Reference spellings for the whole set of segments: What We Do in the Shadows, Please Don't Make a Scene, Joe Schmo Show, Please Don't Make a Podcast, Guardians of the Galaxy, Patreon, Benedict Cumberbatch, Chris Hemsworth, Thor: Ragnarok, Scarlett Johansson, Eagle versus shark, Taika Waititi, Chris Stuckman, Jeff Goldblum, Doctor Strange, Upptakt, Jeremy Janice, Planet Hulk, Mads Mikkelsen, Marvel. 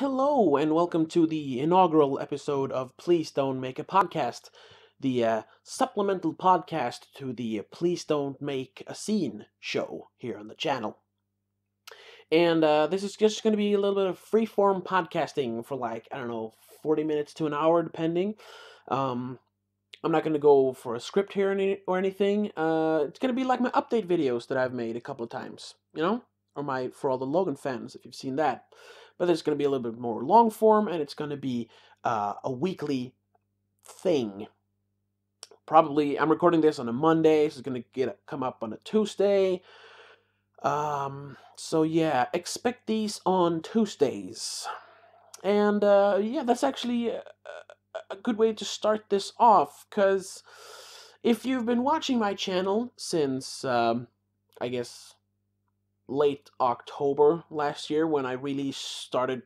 Hello, and welcome to the inaugural episode of Please Don't Make a Podcast, the supplemental podcast to the Please Don't Make a Scene show here on the channel. And this is just going to be a little bit of free-form podcasting for, like, I don't know, 40 minutes to an hour, depending. I'm not going to go for a script here or anything. It's going to be like my update videos that I've made a couple of times, you know? Or my For All the Logan Fans, if you've seen that. But it's going to be a little bit more long form, and it's going to be a weekly thing. Probably, I'm recording this on a Monday, so it's going to come up on a Tuesday. So yeah, expect these on Tuesdays. And yeah, that's actually a good way to start this off, because if you've been watching my channel since, I guess, late October last year, when I really started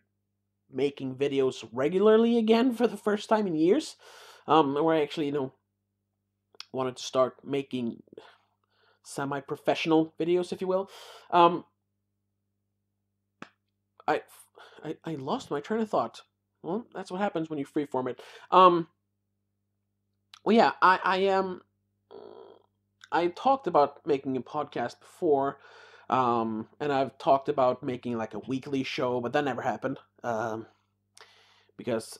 making videos regularly again for the first time in years, where I actually, you know, wanted to start making semi-professional videos, if you will. I lost my train of thought. Well, that's what happens when you freeform it. Well, yeah, I talked about making a podcast before, and I've talked about making, like, a weekly show, but that never happened, because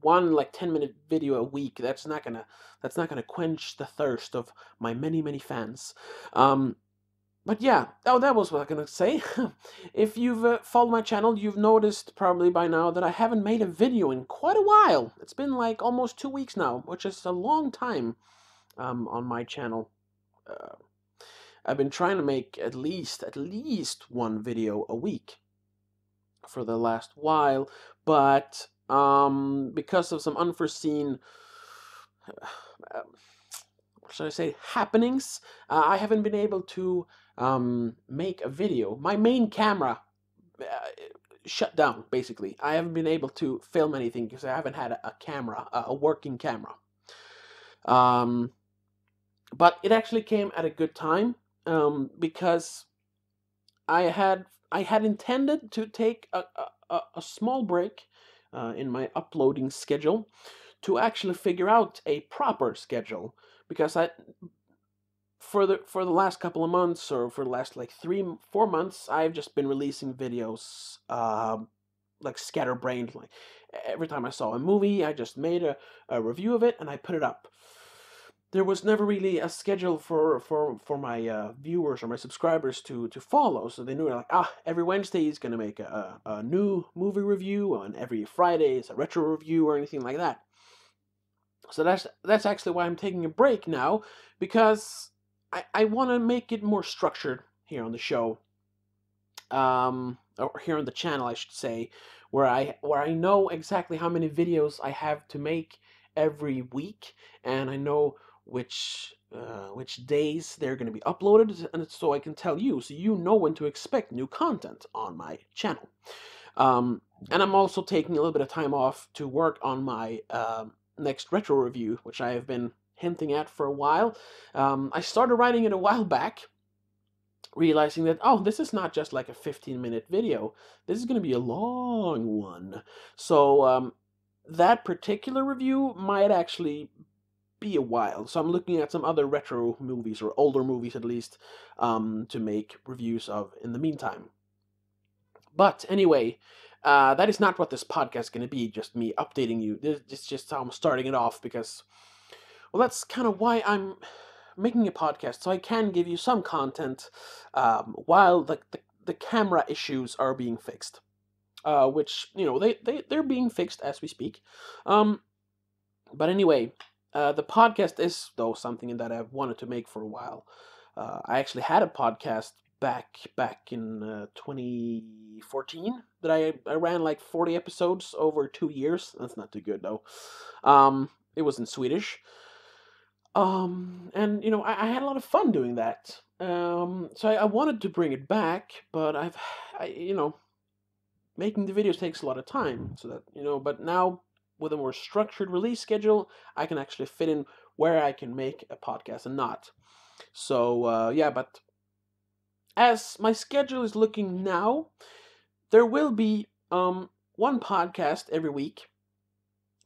one, like, 10-minute video a week, that's not gonna quench the thirst of my many fans. But yeah, oh, that was what I was gonna say. If you've followed my channel, you've noticed probably by now that I haven't made a video in quite a while. It's been, like, almost 2 weeks now, which is a long time, on my channel. I've been trying to make at least one video a week for the last while, but because of some unforeseen, what should I say, happenings, I haven't been able to make a video. My main camera shut down, basically. I haven't been able to film anything because I haven't had a camera, a working camera. But it actually came at a good time. Because I had intended to take a small break in my uploading schedule to actually figure out a proper schedule, because for the last couple of months, or for the last, like, 3-4 months, I've just been releasing videos like scatterbrained. Like, every time I saw a movie, I just made a review of it and I put it up. There was never really a schedule for my viewers or my subscribers to follow, so they knew, like, every Wednesday is going to make a new movie review, and every Friday is a retro review or anything like that. So that's actually why I'm taking a break now, because I want to make it more structured here on the show, or here on the channel, I should say, where I know exactly how many videos I have to make every week, and I know which days they're going to be uploaded, and so I can tell you, so you know when to expect new content on my channel. And I'm also taking a little bit of time off to work on my next retro review, which I have been hinting at for a while. I started writing it a while back, realizing that, oh, this is not just like a 15-minute video, this is going to be a long one. So that particular review might actually be a while, so I'm looking at some other retro movies, or older movies at least, to make reviews of in the meantime. But anyway, that is not what this podcast is going to be, just me updating you. It's just how I'm starting it off, because, well, that's kind of why I'm making a podcast, so I can give you some content while the camera issues are being fixed. Which, you know, they're being fixed as we speak. But anyway, the podcast is, though, something that I've wanted to make for a while. I actually had a podcast back in 2014 that I ran, like, 40 episodes over 2 years. That's not too good, though. It was in Swedish. And, you know, I had a lot of fun doing that. So I wanted to bring it back, but you know, making the videos takes a lot of time, so that, you know, but now with a more structured release schedule, I can actually fit in where I can make a podcast and not. So, yeah, but as my schedule is looking now, there will be one podcast every week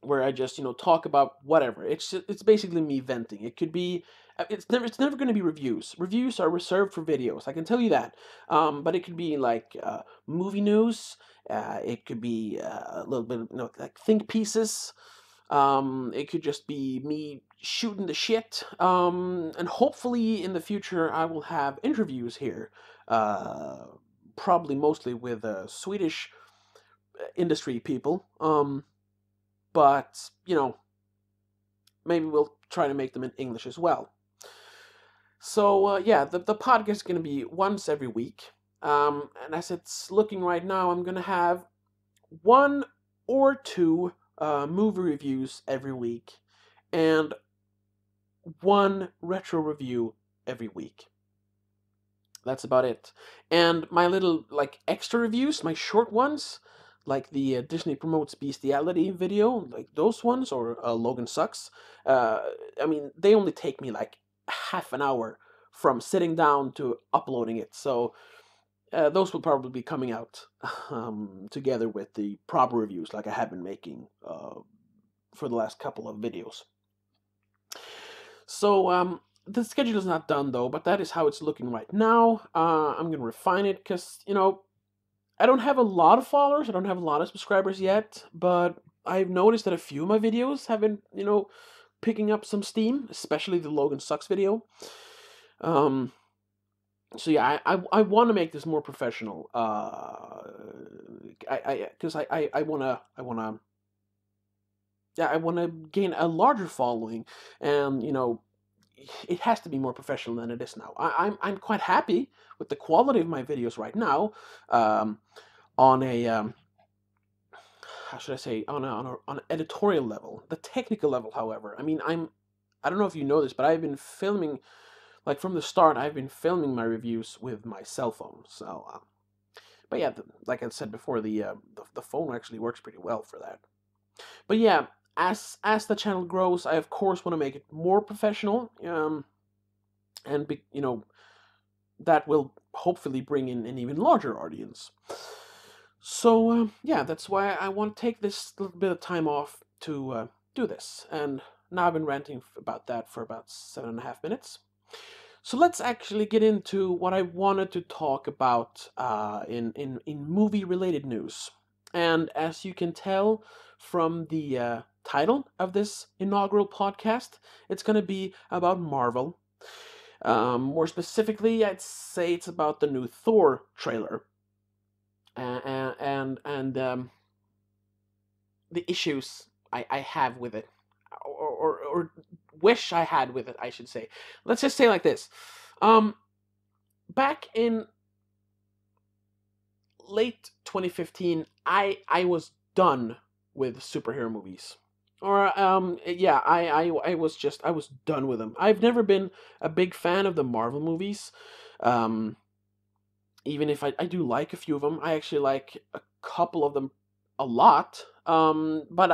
where I just, talk about whatever. It's basically me venting. It could be, it's never going to be reviews. Reviews are reserved for videos, I can tell you that. But it could be like movie news. It could be a little bit, like think pieces. It could just be me shooting the shit. And hopefully in the future I will have interviews here. Probably mostly with Swedish industry people. But, maybe we'll try to make them in English as well. So, yeah, the podcast is going to be once every week. And as it's looking right now, I'm going to have one or two movie reviews every week. And one retro review every week. That's about it. And my little, extra reviews, my short ones, like the Disney Promotes Bestiality video, like those ones, or Logan Sucks, they only take me like half an hour from sitting down to uploading it, so those will probably be coming out together with the proper reviews like I have been making for the last couple of videos. So, the schedule is not done though, but that is how it's looking right now. I'm gonna refine it, because, I don't have a lot of followers, I don't have a lot of subscribers yet, but I've noticed that a few of my videos have been, picking up some steam, especially the Logan Sucks video. So yeah, I want to make this more professional, I want to gain a larger following, and, it has to be more professional than it is now. I'm quite happy with the quality of my videos right now, on a how should I say, on an editorial level, the technical level. However, I don't know if you know this, but I've been filming, from the start. I've been filming my reviews with my cell phone. So, but yeah, like I said before, the phone actually works pretty well for that. But yeah. As the channel grows, I of course want to make it more professional, and that will hopefully bring in an even larger audience. So yeah, that's why I want to take this little bit of time off to do this. And now I've been ranting about that for about 7.5 minutes. So let's actually get into what I wanted to talk about in movie-related news. And as you can tell from the title of this inaugural podcast, it's going to be about Marvel. More specifically, I'd say it's about the new Thor trailer and the issues I have with it, or wish I had with it, I should say. Let's just say like this: back in late 2015, I was done with superhero movies, or yeah, I was done with them. I've never been a big fan of the Marvel movies, even if I do like a few of them. I actually like a couple of them a lot, but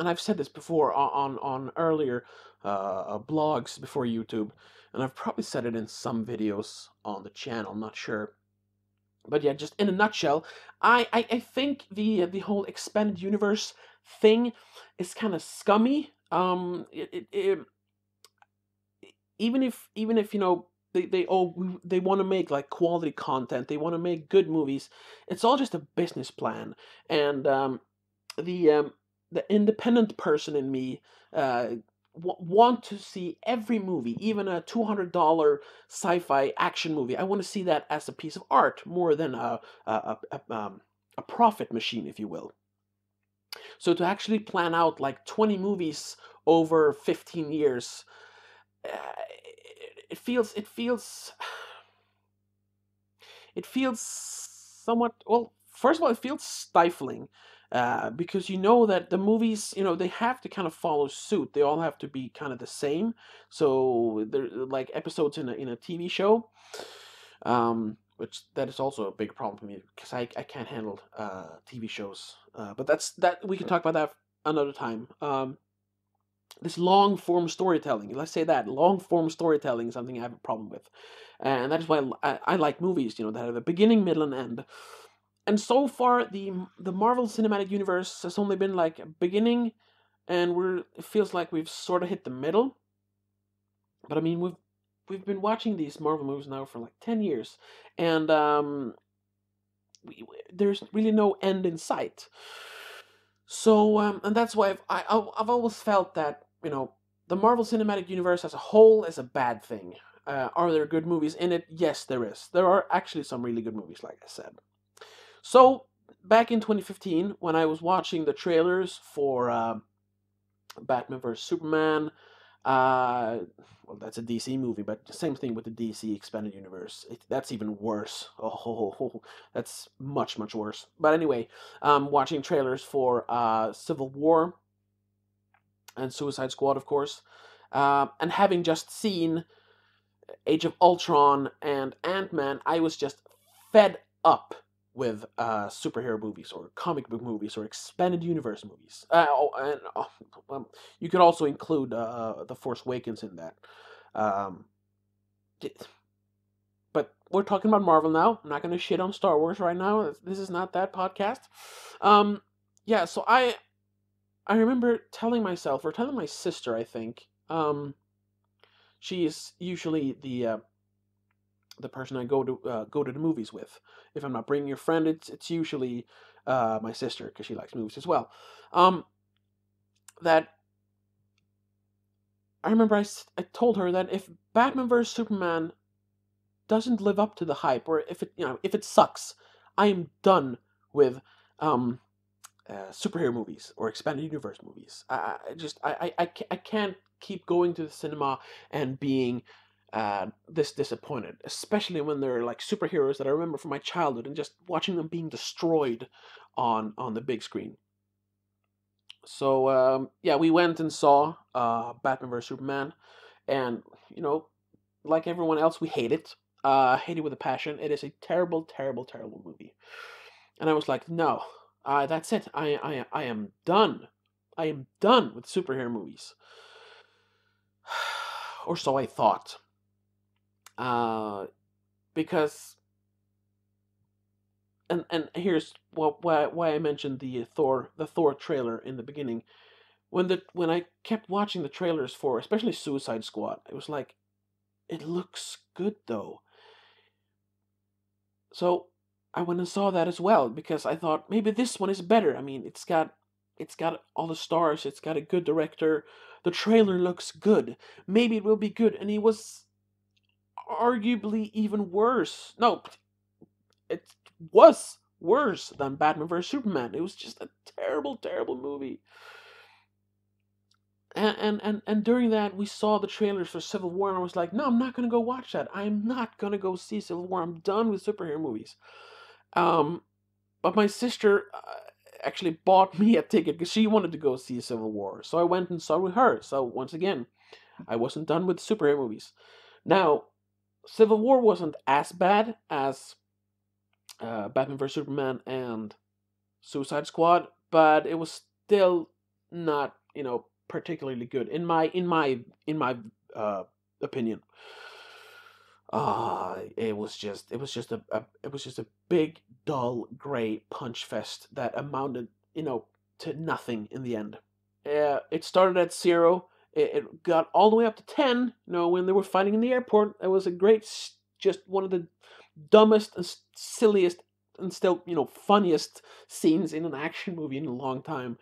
and I've said this before on earlier blogs before YouTube, and I've probably said it in some videos on the channel, I'm not sure. But yeah, just in a nutshell, I think the whole expanded universe thing is kind of scummy. Even if they want to make quality content, they want to make good movies, it's all just a business plan. And the independent person in me want to see every movie, even a $200 sci-fi action movie. I want to see that as a piece of art more than a profit machine, if you will. So to actually plan out 20 movies over 15 years, it feels somewhat, well, first of all, it feels stifling. Because that the movies, they have to kind of follow suit. They all have to be kind of the same. So they're like episodes in a TV show, which that is also a big problem for me, because I can't handle TV shows. But that we can talk about that another time. This long form storytelling, let's say that long form storytelling is something I have a problem with, and that is why I like movies. That have a beginning, middle, and end. And so far, the Marvel Cinematic Universe has only been like a beginning, and it feels like we've sort of hit the middle. But I mean, we've been watching these Marvel movies now for like 10 years, and there's really no end in sight. So and that's why I've always felt that, you know, the Marvel Cinematic Universe as a whole is a bad thing. Are there good movies in it? Yes, there is. There are actually some really good movies, like I said. So, back in 2015, when I was watching the trailers for Batman vs. Superman, well, that's a DC movie, but the same thing with the DC Expanded Universe. That's even worse. Oh, that's much, much worse. But anyway, watching trailers for Civil War and Suicide Squad, of course, and having just seen Age of Ultron and Ant-Man, I was just fed up with superhero movies, or comic book movies, or expanded universe movies. You could also include The Force Awakens in that. But we're talking about Marvel now. I'm not going to shit on Star Wars right now. This is not that podcast. Yeah, so I remember telling myself, or telling my sister, I think, she is usually the person I go to the movies with. If I'm not bringing a friend, it's usually my sister, because she likes movies as well. That I remember I told her that if Batman vs. Superman doesn't live up to the hype, or if it sucks, I am done with superhero movies or expanded universe movies. I can't keep going to the cinema and being this disappointed, especially when they're like superheroes that I remember from my childhood, and just watching them being destroyed on the big screen. So yeah, we went and saw Batman vs. Superman, and you know, like everyone else, we hate it. Hate it with a passion. It is a terrible, terrible, terrible movie. And I was like, no, that's it. I am done. I am done with superhero movies. Or so I thought. Because, and here's why I mentioned the Thor trailer in the beginning. When I kept watching the trailers for, especially Suicide Squad, it was like, it looks good though. So I went and saw that as well, because I thought maybe this one is better. I mean, it's got all the stars, it's got a good director, the trailer looks good, maybe it will be good. And it was arguably even worse. No, it was worse than Batman vs. Superman. It was just a terrible, terrible movie. And during that, we saw the trailers for Civil War, and I was like, no, I'm not going to go watch that. I'm not going to go see Civil War. I'm done with superhero movies. But my sister actually bought me a ticket, because she wanted to go see Civil War. So I went and saw with her. So once again, I wasn't done with superhero movies. Now, Civil War wasn't as bad as Batman vs. Superman and Suicide Squad, but it was still not, you know, particularly good in my opinion. It was just a big, dull, gray punch fest that amounted, you know, to nothing in the end. It started at 0. It got all the way up to 10. You know, when they were fighting in the airport, it was a great, just one of the dumbest and silliest and still, you know, funniest scenes in an action movie in a long time.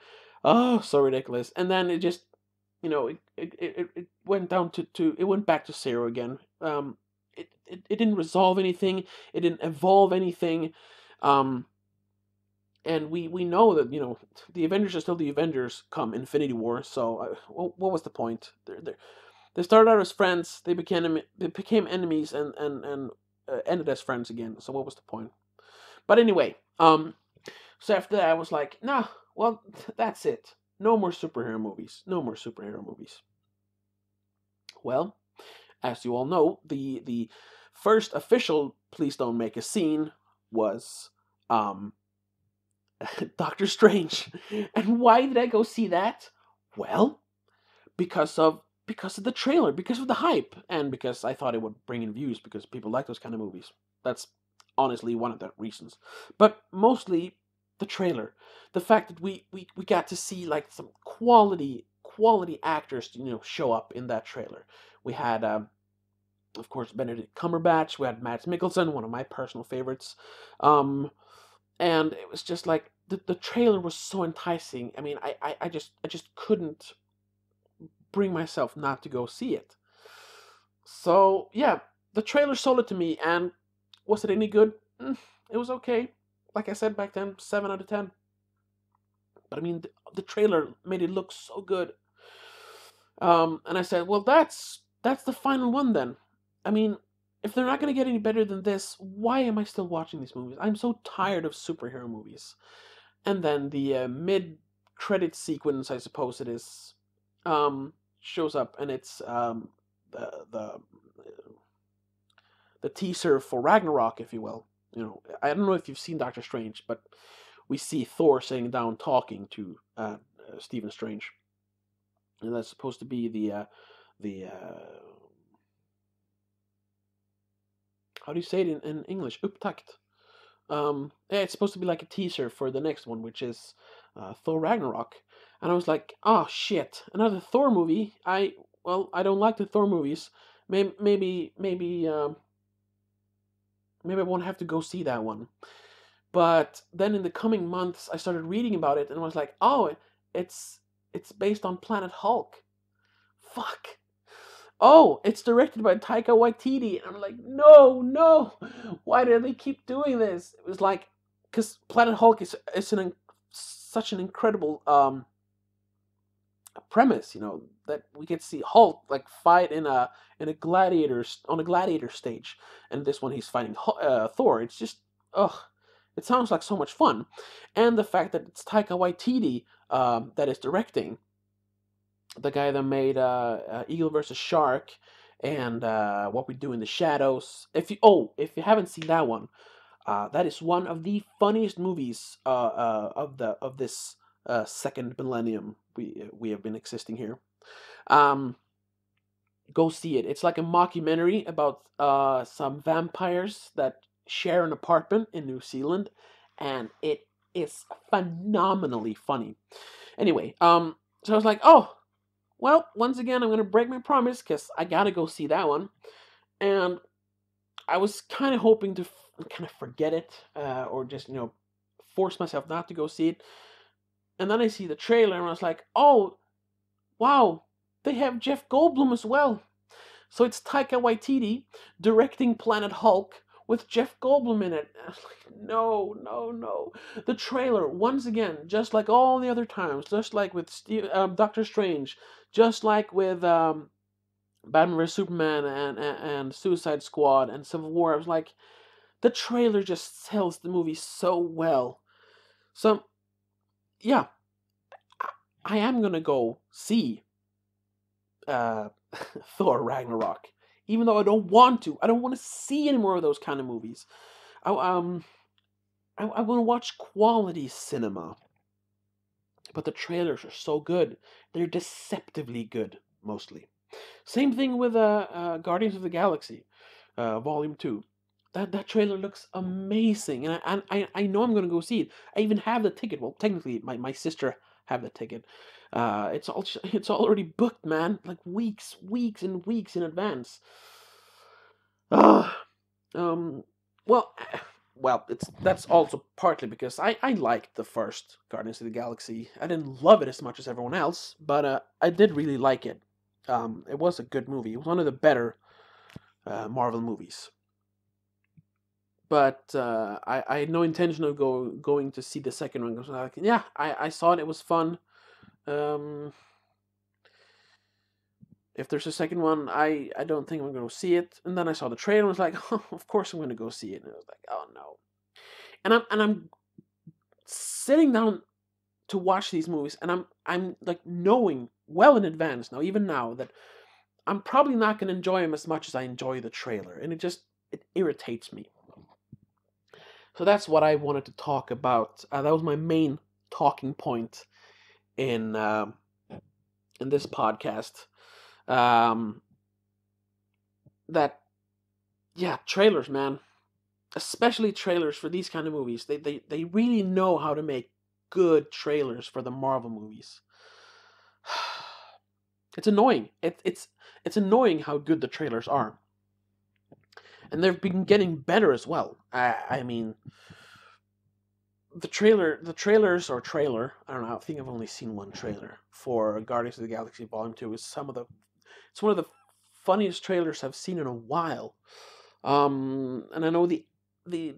Oh, so ridiculous. And then it just, you know, it went down it went back to 0 again. It didn't resolve anything. It didn't evolve anything. And we know that, you know, the Avengers are still the Avengers come Infinity War. So what was the point? They started out as friends. They became enemies and ended as friends again. So what was the point? But anyway, so after that I was like, nah, well, that's it. No more superhero movies. No more superhero movies. Well, as you all know, the first official Please Don't Make a Scene was Doctor Strange. And why did I go see that? Well, because of the trailer, because of the hype, and because I thought it would bring in views, because people like those kind of movies. That's honestly one of the reasons. But mostly the trailer. The fact that we got to see like some quality actors, you know, show up in that trailer. We had, of course, Benedict Cumberbatch. We had Mads Mikkelsen, one of my personal favorites. And it was just like, the trailer was so enticing. I mean, I just couldn't bring myself not to go see it. So, yeah, the trailer sold it to me, and was it any good? It was okay. Like I said back then, 7 out of 10. But I mean, the trailer made it look so good. And I said, well, that's the final one then. I mean, if they're not going to get any better than this, why am I still watching these movies? I'm so tired of superhero movies. And then the mid-credit sequence, I suppose it is, shows up, and it's the teaser for Ragnarok, if you will. You know, I don't know if you've seen Doctor Strange, but we see Thor sitting down talking to Stephen Strange, and that's supposed to be the how do you say it in English? Upptakt. Yeah, it's supposed to be like a teaser for the next one, which is Thor Ragnarok. And I was like, oh shit, another Thor movie. I don't like the Thor movies. Maybe I won't have to go see that one. But then in the coming months, I started reading about it, and I was like, oh, it's based on Planet Hulk. Fuck. Oh, it's directed by Taika Waititi. And I'm like, no. Why do they keep doing this? It was like, because Planet Hulk is such an incredible premise, you know, that we get to see Hulk like fight in a gladiator stage, and this one he's fighting Thor. It's just, ugh. It sounds like so much fun. And the fact that it's Taika Waititi that is directing, the guy that made Eagle versus Shark and What We Do in the Shadows. If you haven't seen that one, that is one of the funniest movies of this second millennium we have been existing here. Go see it. It's like a mockumentary about some vampires that share an apartment in New Zealand, and it is phenomenally funny. Anyway, so I was like, oh, well, once again, I'm going to break my promise because I got to go see that one. And I was kind of hoping to kind of forget it or just, you know, force myself not to go see it. And then I see the trailer, and I was like, oh, wow, they have Jeff Goldblum as well. So it's Taika Waititi directing Planet Hulk, with Jeff Goldblum in it. I was like, no. The trailer, once again, just like all the other times, just like with Doctor Strange, just like with Batman vs. Superman and Suicide Squad and Civil War, I was like, the trailer just sells the movie so well. So, yeah, I am going to go see Thor Ragnarok. Even though I don't want to. I don't want to see any more of those kind of movies. I want to watch quality cinema. But the trailers are so good. They're deceptively good, mostly. Same thing with Guardians of the Galaxy, Volume 2. That trailer looks amazing. And I know I'm going to go see it. I even have the ticket. Well, technically, my sister have the ticket. It's already booked, man. Like weeks and weeks in advance. That's also partly because I liked the first Guardians of the Galaxy. I didn't love it as much as everyone else, but I did really like it. It was a good movie. It was one of the better Marvel movies. But I had no intention of going to see the second one. I like, yeah, I saw it. It was fun. If there's a second one, I don't think I'm going to see it. And then I saw the trailer and was like, oh, of course I'm going to go see it. And I was like, oh no. And I'm sitting down to watch these movies, and I'm like knowing well in advance now, even now, that I'm probably not going to enjoy them as much as I enjoy the trailer. And it irritates me. So that's what I wanted to talk about. That was my main talking point in this podcast. Trailers, man. especially trailers for these kind of movies, they really know how to make good trailers for the Marvel movies. It's annoying. It's annoying how good the trailers are. And they've been getting better as well. I mean, the trailers, I don't know, I think I've only seen one trailer for Guardians of the Galaxy Volume 2. It's one of the funniest trailers I've seen in a while. And I know the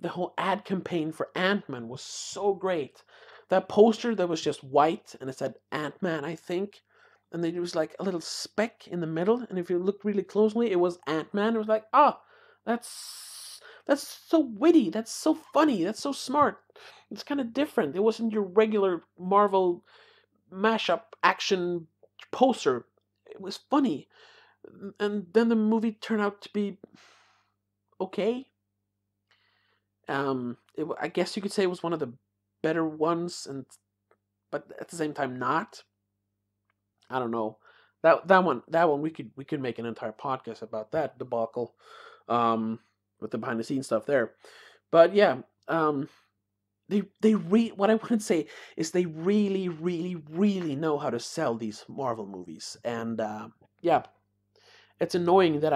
whole ad campaign for Ant-Man was so great. That poster that was just white, and it said Ant-Man, I think. And there was like a little speck in the middle, and if you look really closely, it was Ant-Man. It was like, ah, that's so witty, that's so funny, that's so smart. It's kind of different. It wasn't your regular Marvel mashup action poster. It was funny. And then the movie turned out to be okay. I guess you could say it was one of the better ones, but at the same time not. I don't know. That one we could make an entire podcast about that debacle, with the behind the scenes stuff there. But yeah, what I want to say is they really, really, really know how to sell these Marvel movies. And yeah, it's annoying that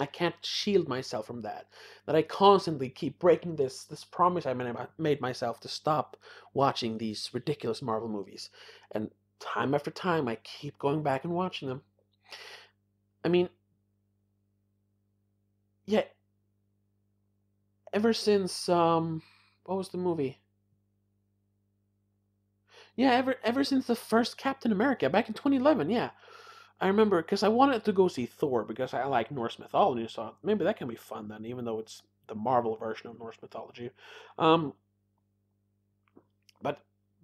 I can't shield myself from that. That I constantly keep breaking this promise I made myself to stop watching these ridiculous Marvel movies. And time after time, I keep going back and watching them. I mean, yeah, ever since, what was the movie? Yeah, ever since the first Captain America, back in 2011, yeah. I remember, because I wanted to go see Thor, because I like Norse mythology, so maybe that can be fun then, even though it's the Marvel version of Norse mythology. But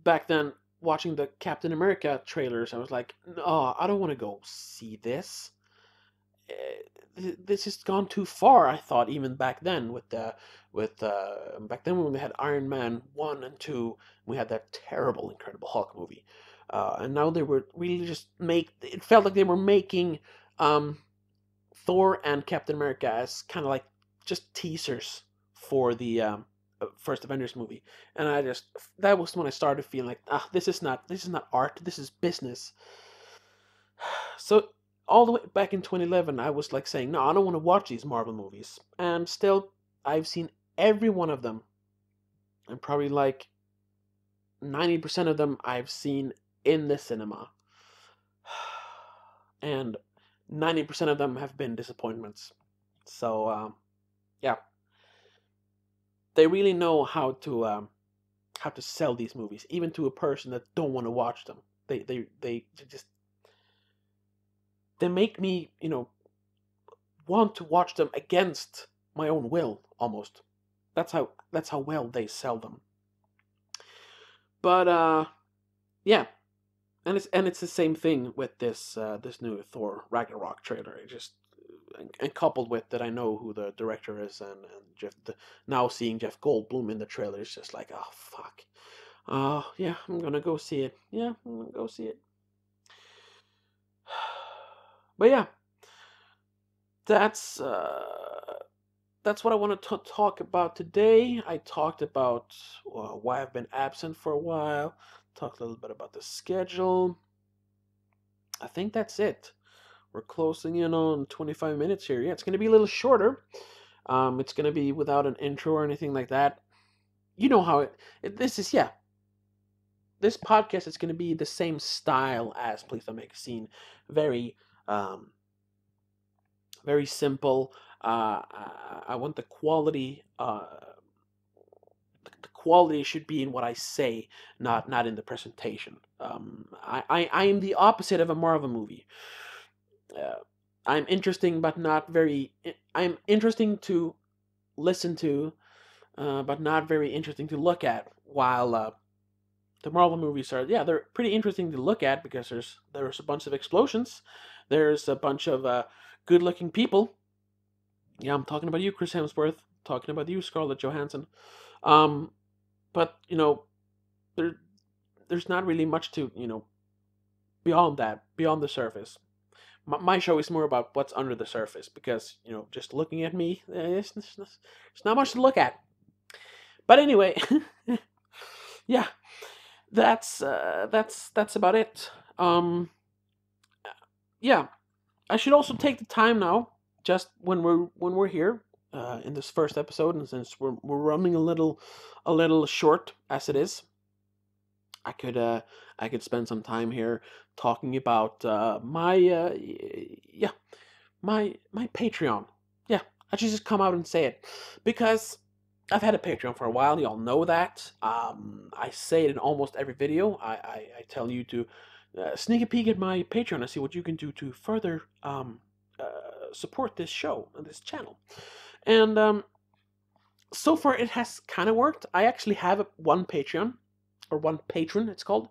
back then, watching the Captain America trailers, I was like, oh, I don't want to go see this. This has gone too far, I thought, even back then, back then when we had Iron Man 1 and 2, we had that terrible Incredible Hulk movie. And now they were really it felt like they were making Thor and Captain America as kind of like just teasers for the first Avengers movie. And that was when I started feeling like, this is not art, this is business. So all the way back in 2011, I was like saying, no, I don't want to watch these Marvel movies. And still, I've seen every one of them. And probably like 90% of them I've seen in the cinema, and 90% of them have been disappointments. So yeah, they really know how to sell these movies, even to a person that don't want to watch them. They make me want to watch them against my own will almost. That's how well they sell them. But yeah. And it's the same thing with this new Thor Ragnarok trailer. It just and coupled with that, I know who the director is, and now seeing Jeff Goldblum in the trailer is just like, oh fuck, yeah, I'm gonna go see it. Yeah, I'm gonna go see it. But yeah, that's what I want to talk about today. I talked about why I've been absent for a while. Talk a little bit about the schedule. I think that's it. We're closing in on 25 minutes here. Yeah, it's going to be a little shorter. It's going to be without an intro or anything like that. You know how this podcast is going to be the same style as Please Don't Make a Scene. Very, very simple. I want the quality. The quality should be in what I say, not in the presentation. I am the opposite of a Marvel movie. I'm interesting, but not very. I'm interesting to listen to, but not very interesting to look at. While the Marvel movies are, yeah, they're pretty interesting to look at because there's a bunch of explosions, there's a bunch of good-looking people. Yeah, I'm talking about you, Chris Hemsworth. Talking about you, Scarlett Johansson. But there's not really much to beyond the surface. my show is more about what's under the surface, because, you know, just looking at me, it's not much to look at. But anyway, yeah, that's about it. Yeah, I should also take the time now, just when we're here in this first episode, and since we're running a little short as it is, I could spend some time here talking about my Patreon. Yeah, I should just come out and say it, because I've had a Patreon for a while. Y'all know that. I say it in almost every video. I tell you to sneak a peek at my Patreon and see what you can do to further support this show and this channel. And so far, it has kind of worked. I actually have one Patreon, or one patron, it's called.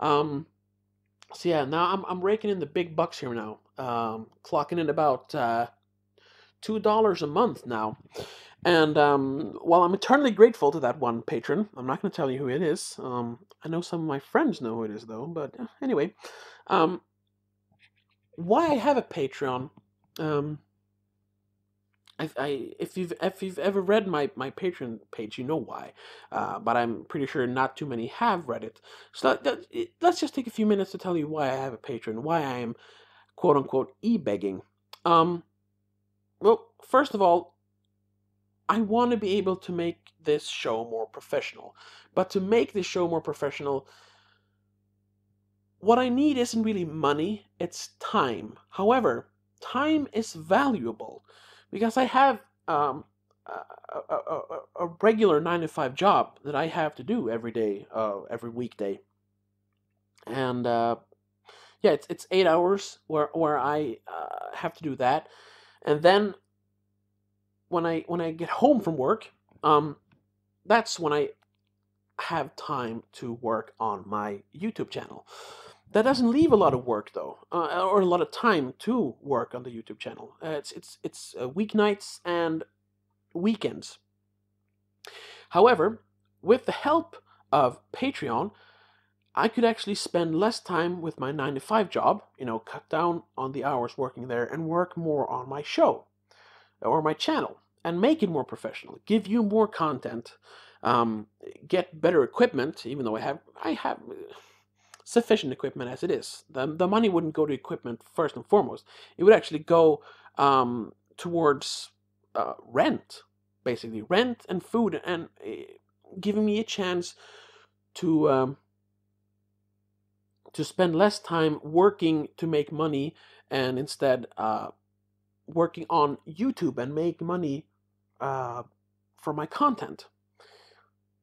So yeah, now I'm raking in the big bucks here now. Clocking in about $2 a month now. And while I'm eternally grateful to that one patron, I'm not going to tell you who it is. I know some of my friends know who it is, though. But anyway, why I have a Patreon, if you've ever read my Patreon page, you know why. But I'm pretty sure not too many have read it. So let's just take a few minutes to tell you why I have a Patreon, why I am quote unquote e-begging. Well, first of all, I want to be able to make this show more professional. But to make this show more professional, what I need isn't really money, it's time. However, time is valuable, because I have a regular 9-to-5 job that I have to do every day, every weekday. And yeah, it's 8 hours where I have to do that. And then when I get home from work, that's when I have time to work on my YouTube channel. That doesn't leave a lot of work, though, or a lot of time to work on the YouTube channel. It's weeknights and weekends. However, with the help of Patreon, I could actually spend less time with my 9-to-5 job, you know, cut down on the hours working there, and work more on my show or my channel, and make it more professional, give you more content, get better equipment, even though I have sufficient equipment as it is. The money wouldn't go to equipment first and foremost. It would actually go towards rent, basically. Rent and food, and giving me a chance to spend less time working to make money, and instead working on YouTube and make money from my content.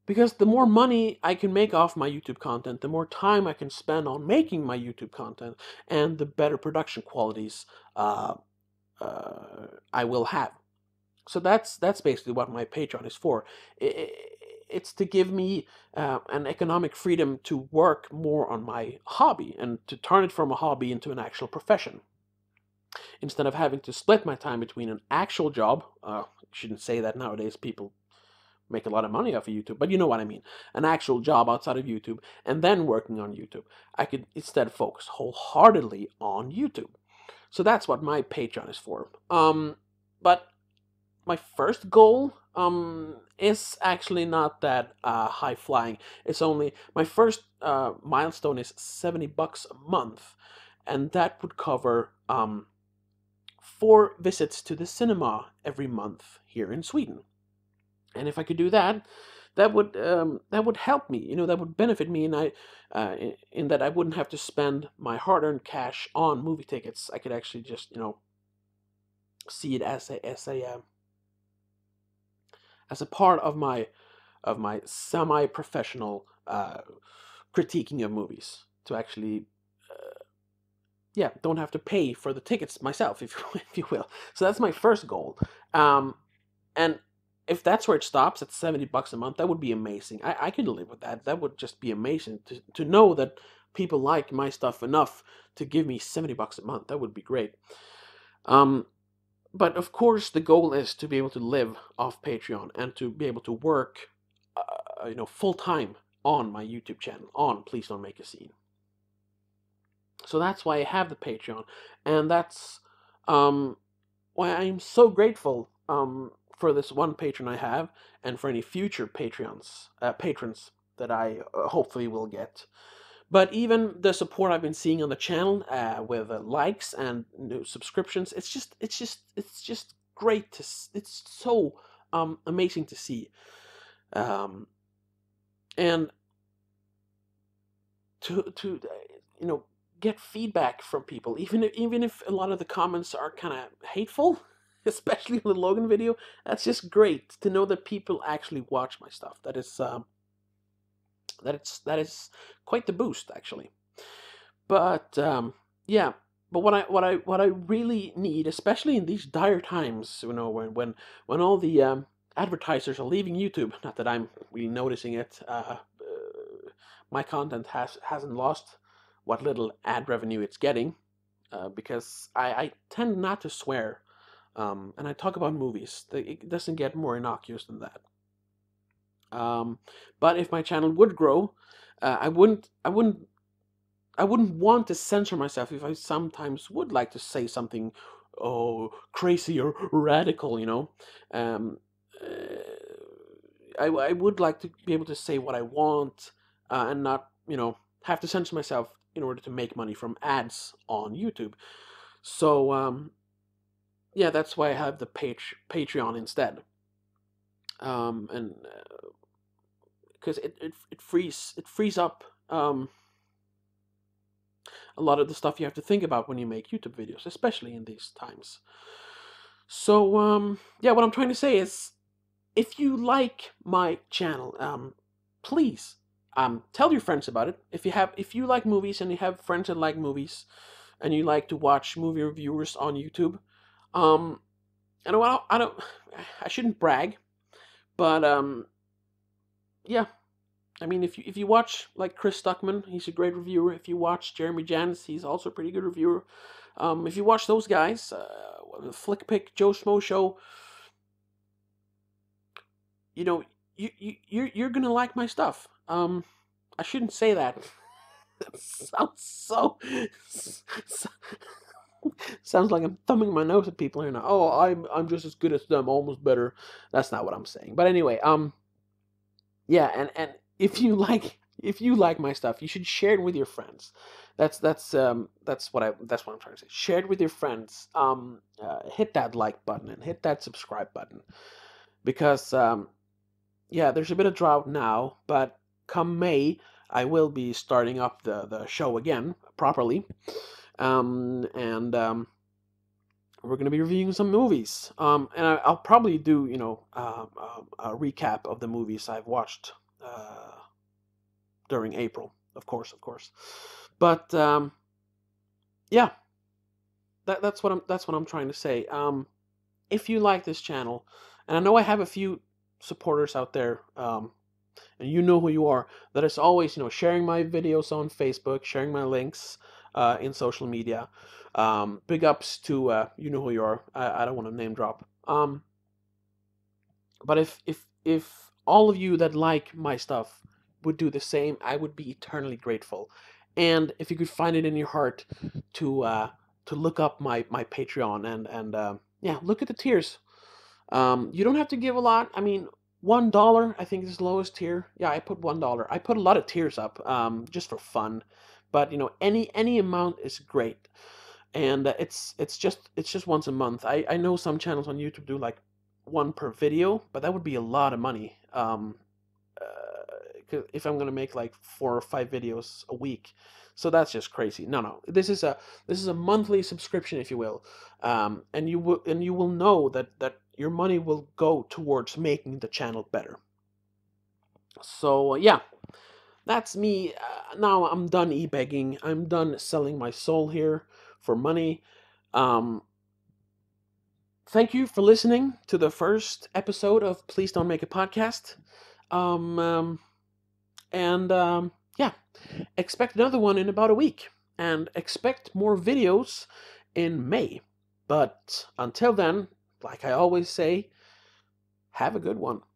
Because the more money I can make off my YouTube content, the more time I can spend on making my YouTube content, and the better production qualities I will have. So that's basically what my Patreon is for. It's to give me an economic freedom to work more on my hobby, and to turn it from a hobby into an actual profession. Instead of having to split my time between an actual job, I shouldn't say that nowadays, people make a lot of money off of YouTube, but you know what I mean, an actual job outside of YouTube, and then working on YouTube. I could instead focus wholeheartedly on YouTube. So that's what my Patreon is for. But my first goal is actually not that high flying. It's only, my first milestone is $70 a month, and that would cover 4 visits to the cinema every month here in Sweden. And if I could do that, that would help me. You know, that would benefit me, and in that I wouldn't have to spend my hard-earned cash on movie tickets. I could actually just, you know, see it as a part of my semi-professional critiquing of movies. To actually, yeah, don't have to pay for the tickets myself, if you will. So that's my first goal. And if that's where it stops at $70 a month, that would be amazing. I could live with that. That would just be amazing to know that people like my stuff enough to give me $70 a month. That would be great. But of course, the goal is to be able to live off Patreon, and to be able to work, you know, full time on my YouTube channel, on Please Don't Make a Scene. So that's why I have the Patreon. And that's why I'm so grateful for this one patron I have, and for any future patrons that I hopefully will get. But even the support I've been seeing on the channel with likes and new subscriptions, it's just great to see. It's so amazing to see. And to you know, get feedback from people, even if a lot of the comments are kind of hateful, especially the Logan video. That's just great to know that people actually watch my stuff. That is that is quite the boost, actually. But yeah, but what I really need, especially in these dire times, you know, when all the advertisers are leaving YouTube, not that I'm really noticing it, my content hasn't lost what little ad revenue it's getting, because I tend not to swear, and I talk about movies. It doesn't get more innocuous than that. But if my channel would grow, I wouldn't want to censor myself if I sometimes would like to say something, oh, crazy or radical, you know. I would like to be able to say what I want, and not, you know, have to censor myself in order to make money from ads on YouTube. So yeah, that's why I have the Patreon instead. And because it frees up a lot of the stuff you have to think about when you make YouTube videos, especially in these times. So yeah, what I'm trying to say is, if you like my channel, please tell your friends about it. If you like movies and you have friends that like movies, and you like to watch movie reviewers on YouTube, and I shouldn't brag. But, yeah, I mean, if you watch, like, Chris Stuckman, he's a great reviewer. If you watch Jeremy Janice, he's also a pretty good reviewer. If you watch those guys, Flick Pick, Joe Schmo Show, you know, you're gonna like my stuff. I shouldn't say that. That sounds sounds like I'm thumbing my nose at people here now. Oh, I'm just as good as them, almost better. That's not what I'm saying. But anyway, yeah, and if you like my stuff, you should share it with your friends. That's what I'm trying to say. Share it with your friends. Hit that like button and hit that subscribe button, because yeah, there's a bit of drought now, but come May, I will be starting up the show again properly. We're gonna be reviewing some movies, and I'll probably do, you know, a recap of the movies I've watched during April, of course, but yeah, that's what I'm trying to say. If you like this channel, and I know I have a few supporters out there, and you know who you are, that is always, you know, sharing my videos on Facebook, sharing my links in social media. Big ups to you know who you are. I don't want to name drop. But if all of you that like my stuff would do the same, I would be eternally grateful. And if you could find it in your heart to look up my Patreon and yeah, look at the tiers. You don't have to give a lot. I mean, $1 I think is the lowest tier. Yeah, I put $1. I put a lot of tiers up just for fun. But you know, any amount is great, and it's just once a month. I know some channels on YouTube do like one per video, but that would be a lot of money. If I'm gonna make like 4 or 5 videos a week, so that's just crazy. No, this is a monthly subscription, if you will, and you will know that your money will go towards making the channel better. So yeah. That's me. Now I'm done e-begging. I'm done selling my soul here for money. Thank you for listening to the first episode of Please Don't Make a Podcast. Yeah, expect another one in about a week. And expect more videos in May. But until then, like I always say, have a good one.